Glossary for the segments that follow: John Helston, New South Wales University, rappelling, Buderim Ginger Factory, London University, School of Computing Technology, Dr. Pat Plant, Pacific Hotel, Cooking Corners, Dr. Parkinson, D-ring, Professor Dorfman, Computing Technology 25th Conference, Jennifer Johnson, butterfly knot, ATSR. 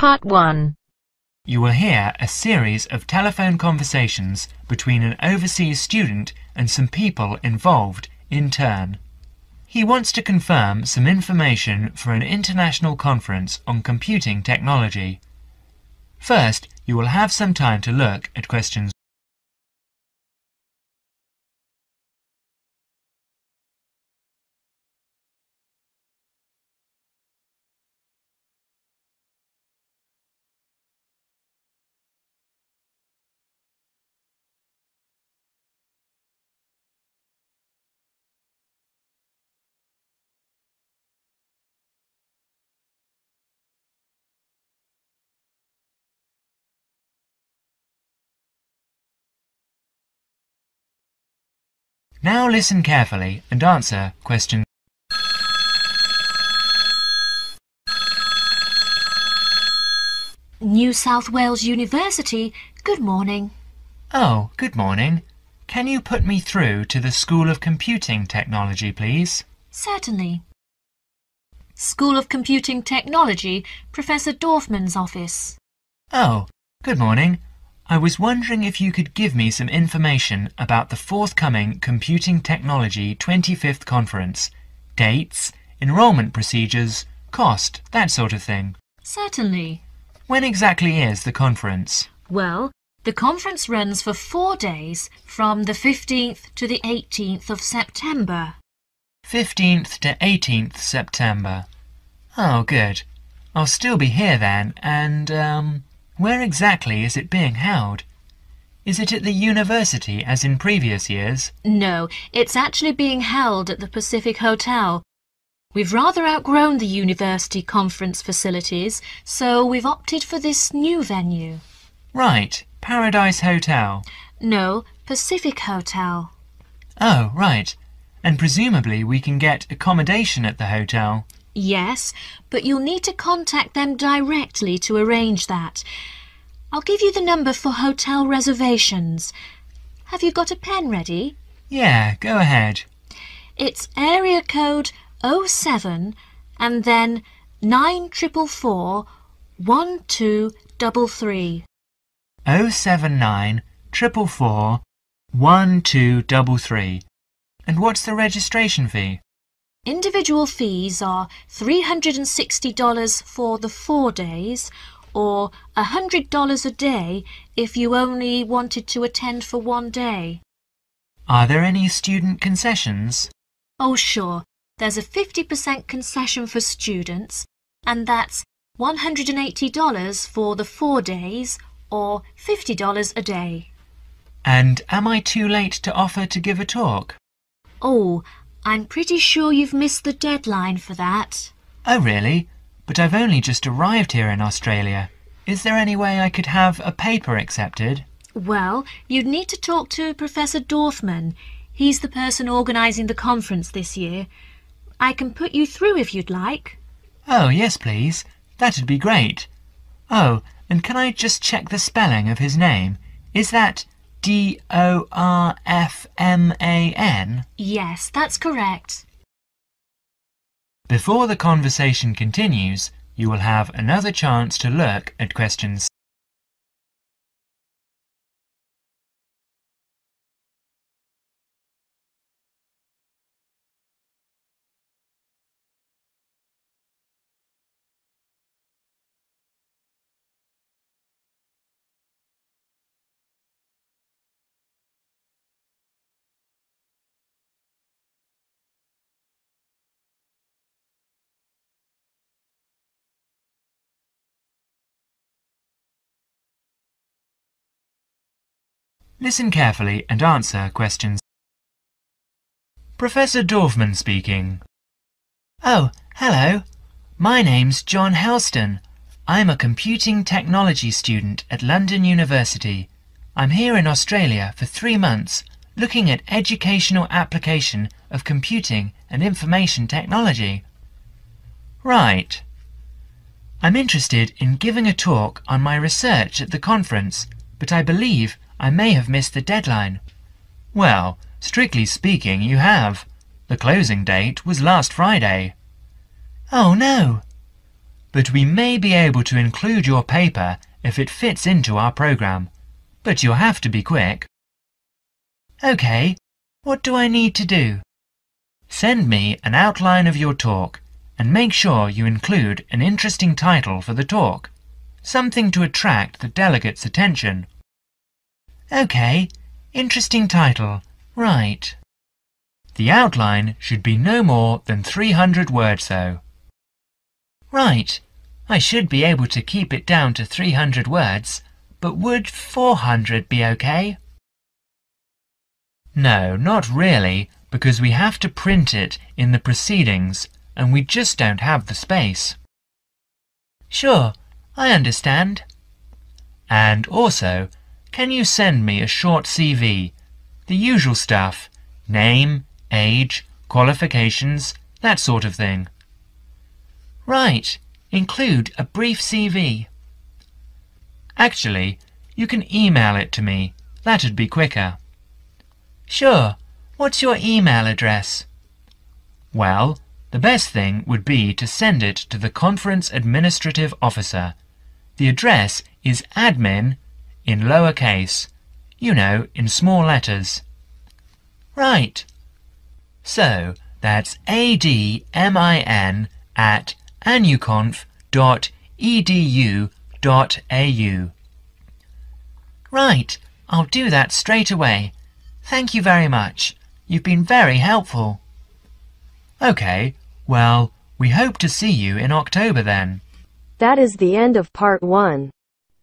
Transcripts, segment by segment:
Part 1. You will hear a series of telephone conversations between an overseas student and some people involved in turn. He wants to confirm some information for an international conference on computing technology. First, you will have some time to look at questions. Now listen carefully and answer question. New South Wales University, good morning. Oh, good morning. Can you put me through to the School of Computing Technology, please? Certainly. School of Computing Technology, Professor Dorfman's office. Oh, good morning. I was wondering if you could give me some information about the forthcoming Computing Technology 25th Conference. Dates, enrolment procedures, cost, that sort of thing. Certainly. When exactly is the conference? Well, the conference runs for 4 days from the 15th to the 18th of September. 15th to 18th September. Oh, good. I'll still be here then, and, where exactly is it being held? Is it at the university as in previous years? No, it's actually being held at the Pacific Hotel. We've rather outgrown the university conference facilities, so we've opted for this new venue. Right, Paradise Hotel. No, Pacific Hotel. Oh, right. And presumably we can get accommodation at the hotel. Yes, but you'll need to contact them directly to arrange that. I'll give you the number for hotel reservations. Have you got a pen ready? Yeah, go ahead. It's area code 07 and then 9444 1233. 079 444 1233. And what's the registration fee? Individual fees are $360 for the 4 days, or $100 a day if you only wanted to attend for 1 day. Are there any student concessions? Oh sure, there's a 50% concession for students, and that's $180 for the 4 days, or $50 a day. And am I too late to offer to give a talk? Oh, I'm pretty sure you've missed the deadline for that. Oh, really? But I've only just arrived here in Australia. Is there any way I could have a paper accepted? Well, you'd need to talk to Professor Dorfman. He's the person organising the conference this year. I can put you through if you'd like. Oh, yes, please. That'd be great. Oh, and can I just check the spelling of his name? Is that D-O-R-F-M-A-N? Yes, that's correct. Before the conversation continues, you will have another chance to look at questions. Listen carefully and answer questions. Professor Dorfman speaking. Oh, hello. My name's John Helston. I'm a computing technology student at London University. I'm here in Australia for 3 months looking at educational application of computing and information technology. Right. I'm interested in giving a talk on my research at the conference, but I believe I may have missed the deadline. Well, strictly speaking, you have. The closing date was last Friday. Oh no! but we may be able to include your paper if it fits into our program. But you'll have to be quick. OK, what do I need to do? Send me an outline of your talk and make sure you include an interesting title for the talk, something to attract the delegate's attention. OK, interesting title, right. The outline should be no more than 300 words though. Right, I should be able to keep it down to 300 words, but would 400 be okay? No, not really, because we have to print it in the proceedings and we just don't have the space. Sure, I understand. And also, can you send me a short CV? The usual stuff, name, age, qualifications, that sort of thing. Right, include a brief CV. Actually, you can email it to me, that'd be quicker. Sure, what's your email address? Well, the best thing would be to send it to the Conference Administrative Officer. The address is admin in lowercase, you know, in small letters. Right. So, that's admin@anuconf.edu.au. Right, I'll do that straight away. Thank you very much. You've been very helpful. OK, well, we hope to see you in October then. That is the end of part one.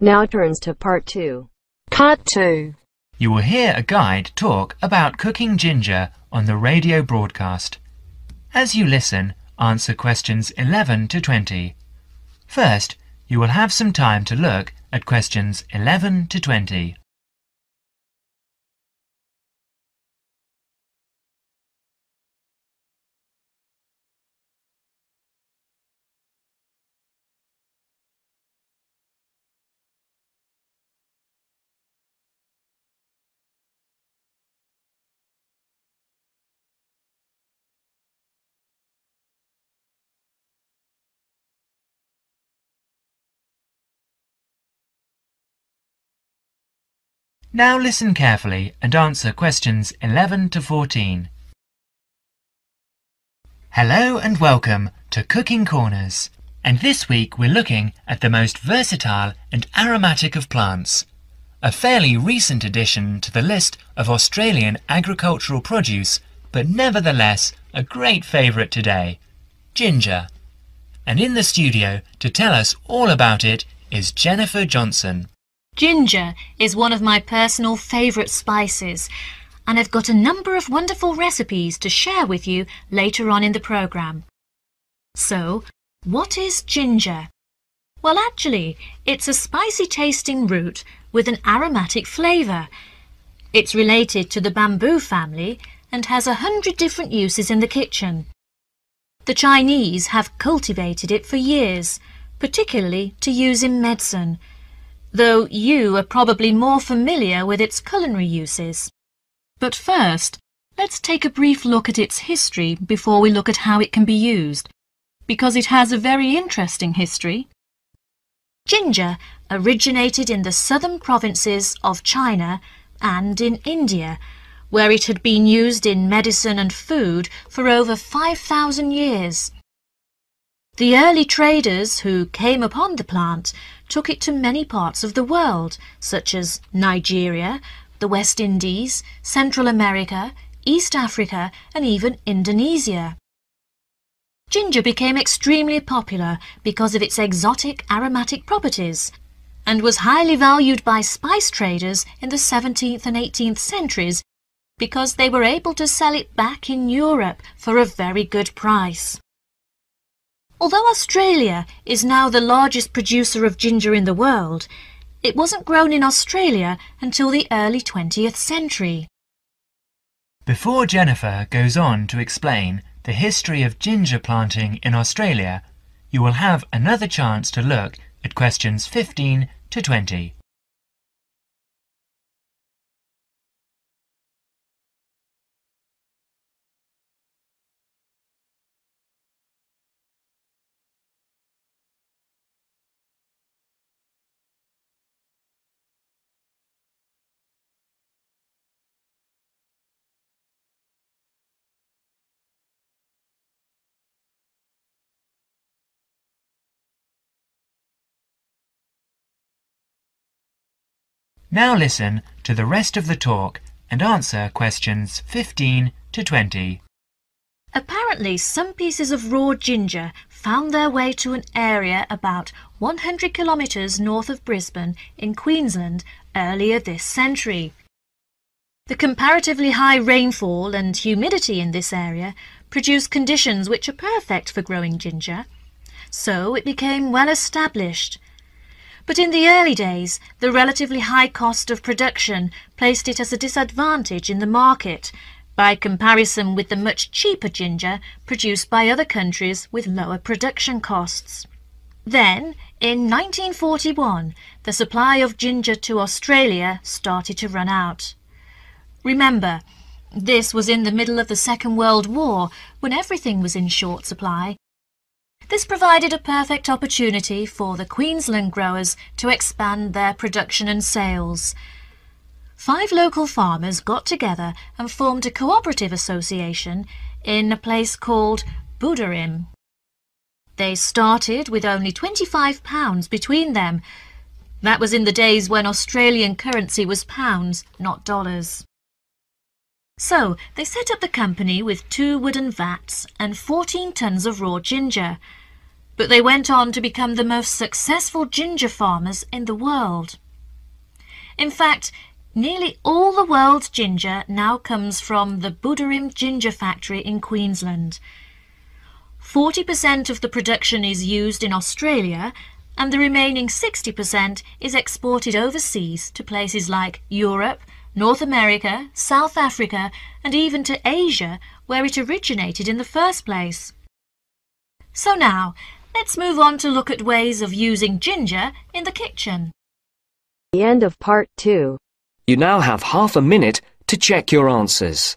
Now turns to part two. Part two. You will hear a guide talk about cooking ginger on the radio broadcast. As you listen, answer questions 11 to 20. First, you will have some time to look at questions 11 to 20. Now listen carefully and answer questions 11 to 14. Hello and welcome to Cooking Corners. And this week we're looking at the most versatile and aromatic of plants, a fairly recent addition to the list of Australian agricultural produce, but nevertheless a great favourite today, ginger. And in the studio to tell us all about it is Jennifer Johnson. Ginger is one of my personal favourite spices, and I've got a number of wonderful recipes to share with you later on in the programme. So, what is ginger? Well, actually, it's a spicy tasting root with an aromatic flavour. It's related to the bamboo family and has 100 different uses in the kitchen. The Chinese have cultivated it for years, particularly to use in medicine, though you are probably more familiar with its culinary uses. But first, let's take a brief look at its history before we look at how it can be used, because it has a very interesting history. Ginger originated in the southern provinces of China and in India, where it had been used in medicine and food for over 5,000 years. The early traders who came upon the plant took it to many parts of the world, such as Nigeria, the West Indies, Central America, East Africa, and even Indonesia. Ginger became extremely popular because of its exotic aromatic properties and was highly valued by spice traders in the 17th and 18th centuries because they were able to sell it back in Europe for a very good price. Although Australia is now the largest producer of ginger in the world, it wasn't grown in Australia until the early 20th century. Before Jennifer goes on to explain the history of ginger planting in Australia, you will have another chance to look at questions 15 to 20. Now listen to the rest of the talk and answer questions 15 to 20. Apparently, some pieces of raw ginger found their way to an area about 100 kilometres north of Brisbane in Queensland earlier this century. The comparatively high rainfall and humidity in this area produce conditions which are perfect for growing ginger, so it became well established. But in the early days, the relatively high cost of production placed it as a disadvantage in the market, by comparison with the much cheaper ginger produced by other countries with lower production costs. Then, in 1941, the supply of ginger to Australia started to run out. Remember, this was in the middle of the Second World War, when everything was in short supply. This provided a perfect opportunity for the Queensland growers to expand their production and sales. 5 local farmers got together and formed a cooperative association in a place called Buderim. They started with only £25 between them. That was in the days when Australian currency was pounds, not dollars. So they set up the company with 2 wooden vats and 14 tons of raw ginger, but they went on to become the most successful ginger farmers in the world. In fact, nearly all the world's ginger now comes from the Buderim Ginger Factory in Queensland. 40% of the production is used in Australia, and the remaining 60% is exported overseas to places like Europe, North America, South Africa, and even to Asia, where it originated in the first place. So now, let's move on to look at ways of using ginger in the kitchen. The end of part 2. You now have half a minute to check your answers.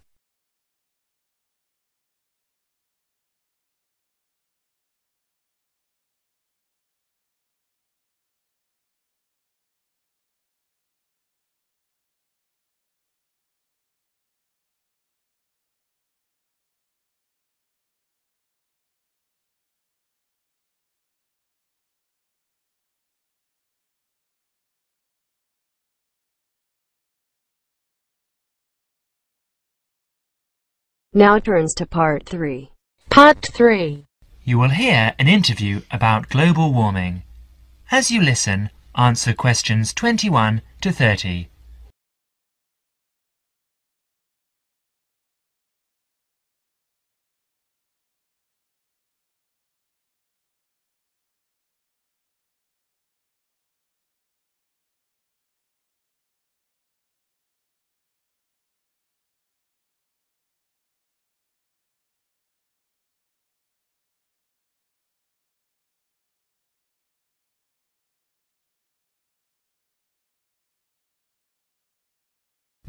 Now turns to part 3. Part 3. You will hear an interview about global warming. As you listen, answer questions 21 to 30.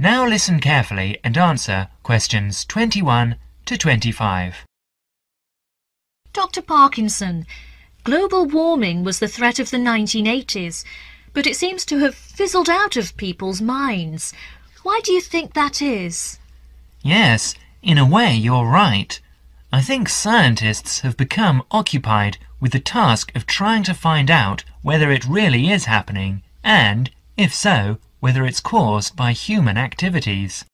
Now listen carefully and answer questions 21 to 25. Dr. Parkinson, global warming was the threat of the 1980s, but it seems to have fizzled out of people's minds. Why do you think that is? Yes, in a way you're right. I think scientists have become occupied with the task of trying to find out whether it really is happening and, if so, whether it's caused by human activities.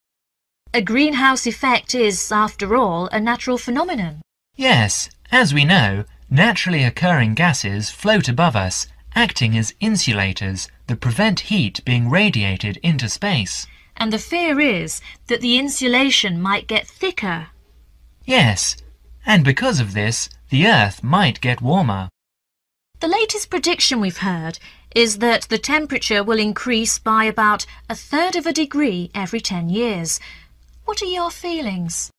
A greenhouse effect is, after all, a natural phenomenon. Yes, as we know, naturally occurring gases float above us, acting as insulators that prevent heat being radiated into space. and the fear is that the insulation might get thicker. Yes, and because of this, the Earth might get warmer. The latest prediction we've heard is that the temperature will increase by about 1/3 of a degree every 10 years. What are your feelings?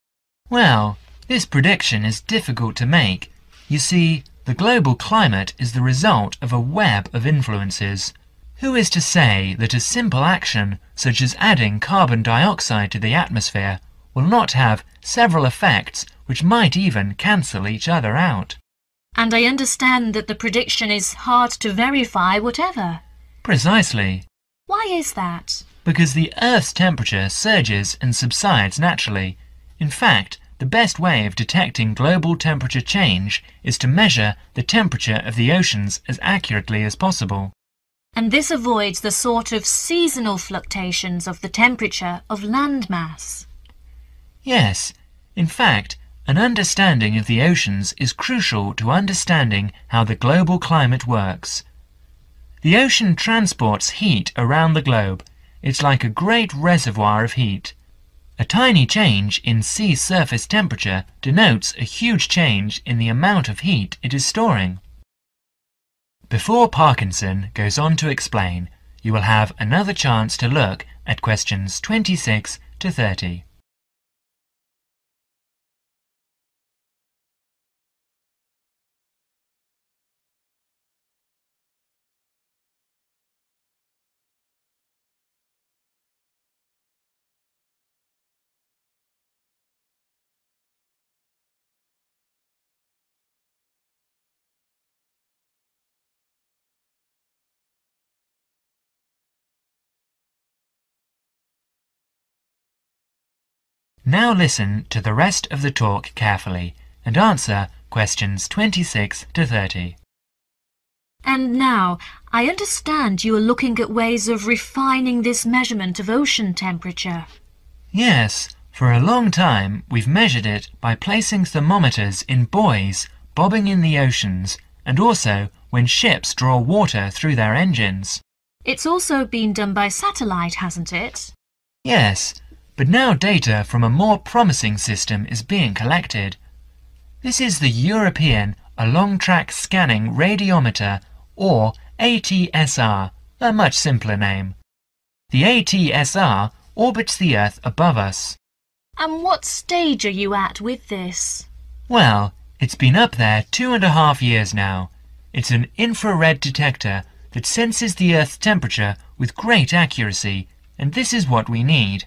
Well, this prediction is difficult to make. You see, the global climate is the result of a web of influences. Who is to say that a simple action, such as adding carbon dioxide to the atmosphere, will not have several effects which might even cancel each other out? And I understand that the prediction is hard to verify whatever. Precisely. Why is that? Because the Earth's temperature surges and subsides naturally. In fact, the best way of detecting global temperature change is to measure the temperature of the oceans as accurately as possible. And this avoids the sort of seasonal fluctuations of the temperature of landmass. Yes. In fact, an understanding of the oceans is crucial to understanding how the global climate works. The ocean transports heat around the globe. It's like a great reservoir of heat. A tiny change in sea surface temperature denotes a huge change in the amount of heat it is storing. Before Parkinson goes on to explain, you will have another chance to look at questions 26 to 30. Now listen to the rest of the talk carefully and answer questions 26 to 30. And now, I understand you are looking at ways of refining this measurement of ocean temperature. Yes, for a long time we've measured it by placing thermometers in buoys bobbing in the oceans and also when ships draw water through their engines. It's also been done by satellite, hasn't it? Yes. But now data from a more promising system is being collected. This is the European Along-Track Scanning Radiometer, or ATSR, a much simpler name. The ATSR orbits the Earth above us. And what stage are you at with this? Well, it's been up there 2.5 years now. It's an infrared detector that senses the Earth's temperature with great accuracy, and this is what we need.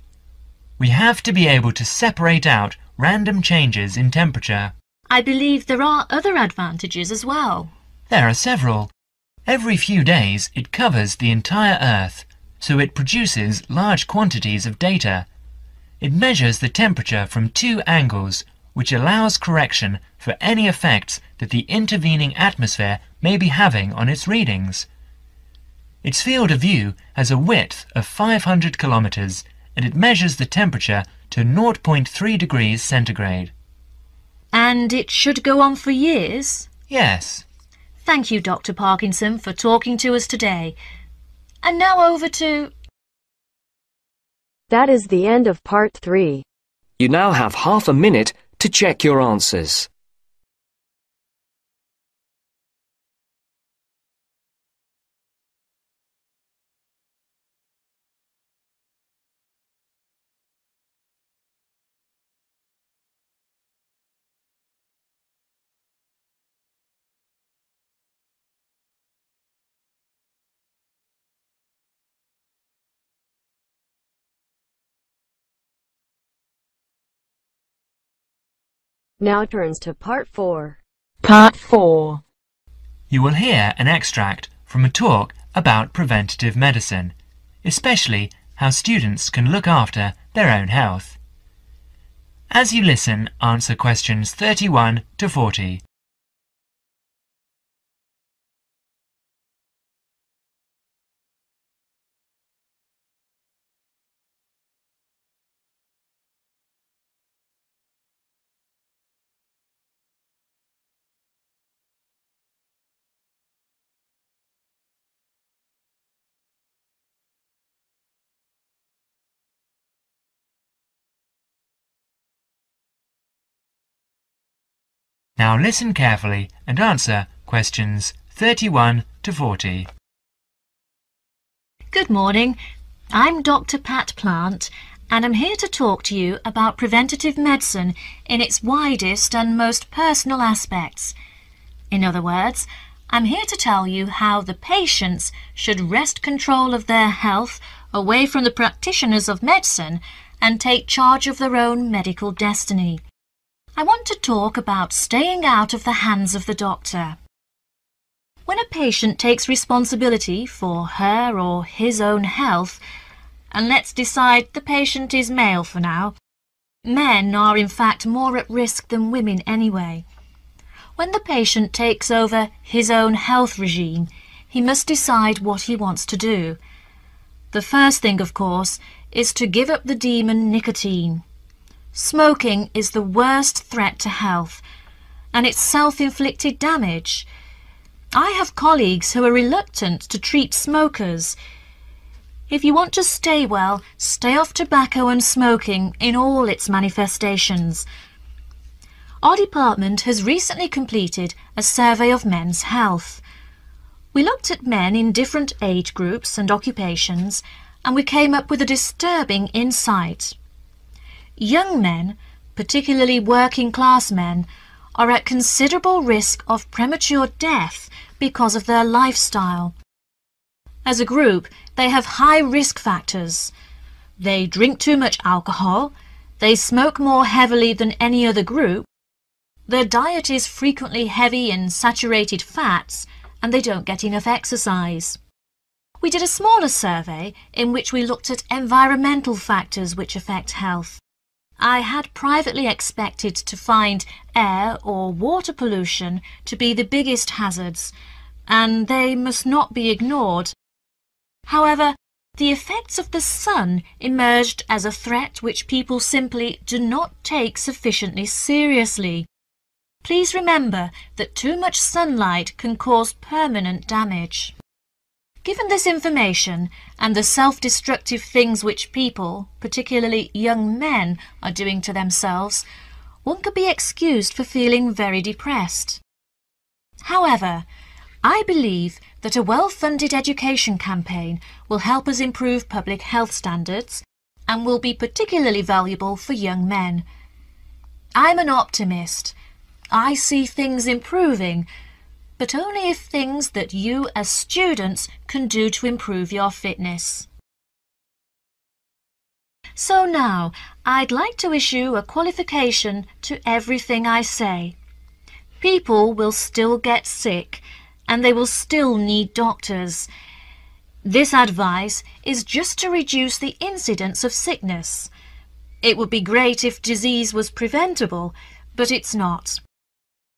We have to be able to separate out random changes in temperature. I believe there are other advantages as well. There are several. Every few days it covers the entire Earth, so it produces large quantities of data. It measures the temperature from 2 angles, which allows correction for any effects that the intervening atmosphere may be having on its readings. Its field of view has a width of 500 kilometers, and it measures the temperature to 0.3 degrees centigrade. And it should go on for years? Yes. Thank you, Dr. Parkinson, for talking to us today. And now over to... That is the end of part 3. You now have half a minute to check your answers. Now turns to part 4. Part 4. You will hear an extract from a talk about preventative medicine, especially how students can look after their own health. As you listen, answer questions 31 to 40. Now listen carefully and answer questions 31 to 40. Good morning. I'm Dr. Pat Plant and I'm here to talk to you about preventative medicine in its widest and most personal aspects. In other words, I'm here to tell you how the patients should wrest control of their health away from the practitioners of medicine and take charge of their own medical destiny. I want to talk about staying out of the hands of the doctor. When a patient takes responsibility for her or his own health, and let's decide the patient is male for now, men are in fact more at risk than women anyway. When the patient takes over his own health regime, he must decide what he wants to do. The first thing, of course, is to give up the demon nicotine. Smoking is the worst threat to health, and it's self-inflicted damage. I have colleagues who are reluctant to treat smokers. If you want to stay well, stay off tobacco and smoking in all its manifestations. Our department has recently completed a survey of men's health. We looked at men in different age groups and occupations, and we came up with a disturbing insight. Young men, particularly working-class men, are at considerable risk of premature death because of their lifestyle. As a group, they have high risk factors. They drink too much alcohol, they smoke more heavily than any other group, their diet is frequently heavy in saturated fats, and they don't get enough exercise. We did a smaller survey in which we looked at environmental factors which affect health. I had privately expected to find air or water pollution to be the biggest hazards, and they must not be ignored. However, the effects of the sun emerged as a threat which people simply do not take sufficiently seriously. Please remember that too much sunlight can cause permanent damage. Given this information and the self-destructive things which people, particularly young men, are doing to themselves, one could be excused for feeling very depressed. However, I believe that a well-funded education campaign will help us improve public health standards and will be particularly valuable for young men. I'm an optimist. I see things improving, but only if things that you as students can do to improve your fitness. So now, I'd like to issue a qualification to everything I say. People will still get sick, and they will still need doctors. This advice is just to reduce the incidence of sickness. It would be great if disease was preventable, but it's not.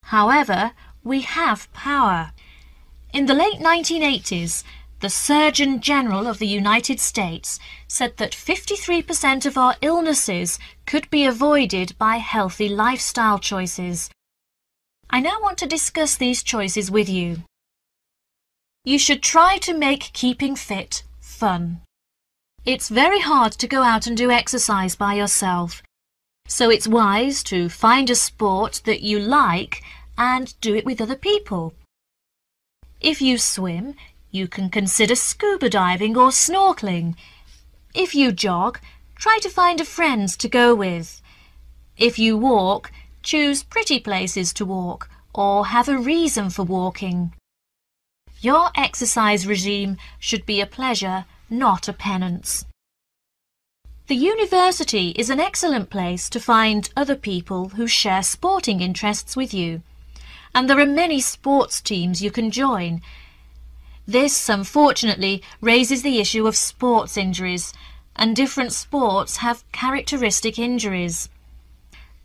However, we have power. In the late 1980s, the Surgeon General of the United States said that 53% of our illnesses could be avoided by healthy lifestyle choices. I now want to discuss these choices with you. You should try to make keeping fit fun. It's very hard to go out and do exercise by yourself, so it's wise to find a sport that you like and do it with other people. If you swim, you can consider scuba diving or snorkeling. If you jog, try to find a friend to go with. If you walk, choose pretty places to walk or have a reason for walking. Your exercise regime should be a pleasure, not a penance. The university is an excellent place to find other people who share sporting interests with you, and there are many sports teams you can join. This, unfortunately, raises the issue of sports injuries, and different sports have characteristic injuries.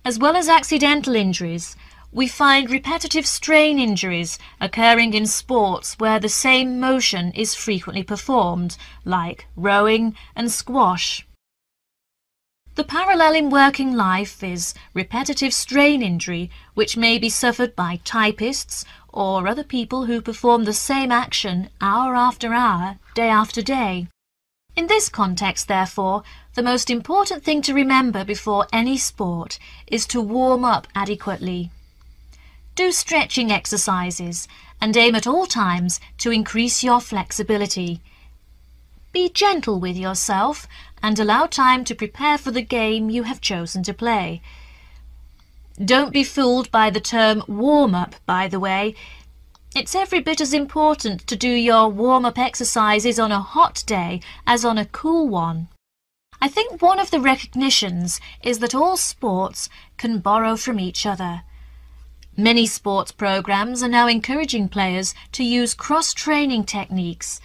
As well as accidental injuries, we find repetitive strain injuries occurring in sports where the same motion is frequently performed, like rowing and squash. The parallel in working life is repetitive strain injury, which may be suffered by typists or other people who perform the same action hour after hour, day after day. In this context, therefore, the most important thing to remember before any sport is to warm up adequately. do stretching exercises and aim at all times to increase your flexibility. Be gentle with yourself and allow time to prepare for the game you have chosen to play. Don't be fooled by the term warm-up, by the way. It's every bit as important to do your warm-up exercises on a hot day as on a cool one. I think one of the recognitions is that all sports can borrow from each other. Many sports programs are now encouraging players to use cross-training techniques,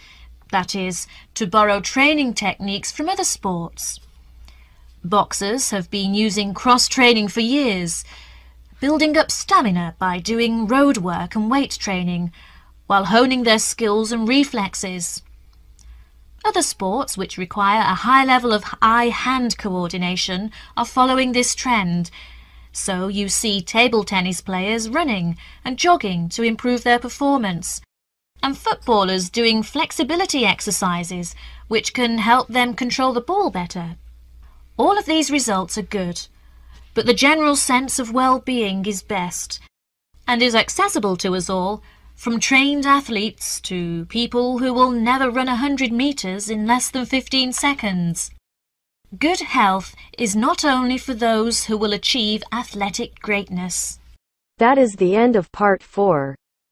that is, to borrow training techniques from other sports. Boxers have been using cross-training for years, building up stamina by doing road work and weight training, while honing their skills and reflexes. Other sports which require a high level of eye-hand coordination are following this trend, so you see table tennis players running and jogging to improve their performance, and footballers doing flexibility exercises which can help them control the ball better. All of these results are good, but the general sense of well-being is best and is accessible to us all, from trained athletes to people who will never run 100 meters in less than 15 seconds. Good health is not only for those who will achieve athletic greatness. That is the end of part 4.